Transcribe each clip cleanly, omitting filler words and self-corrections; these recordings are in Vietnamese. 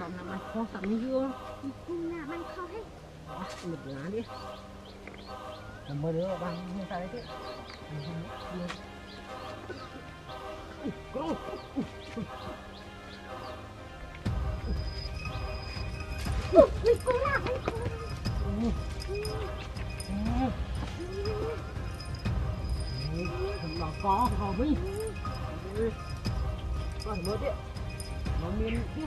Còn là bánh khó sẵn dưa. Là bánh khó hết. Một lá đi. Làm mơ đứa bánh như sao đấy thế. Cô bánh khó là bánh khó. Thằng đó có khó mấy. Còn mơ đấy. Nó miên tiếp.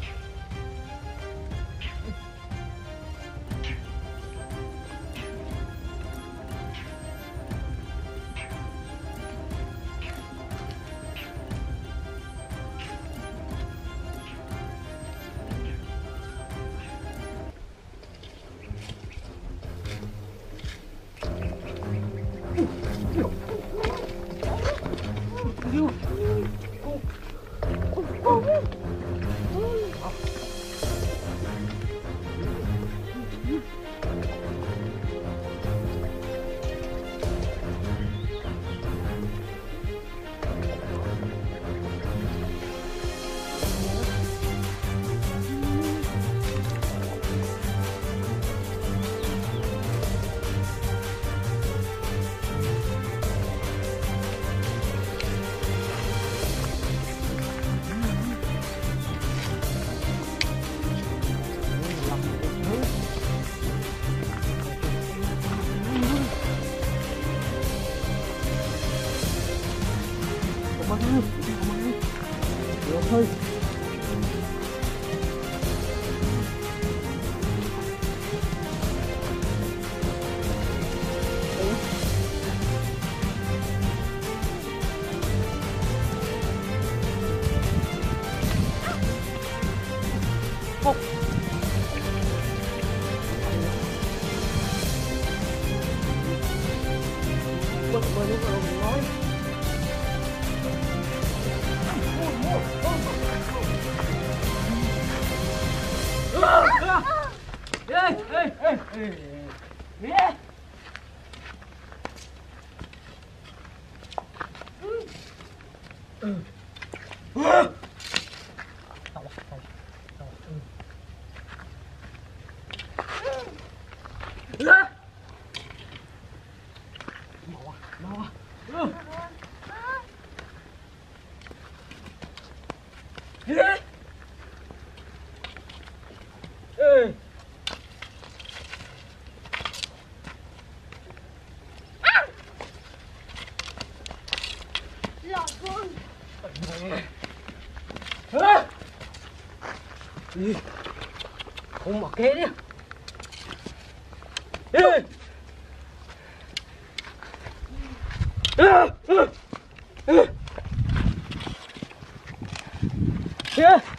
Không bỏ kế đi.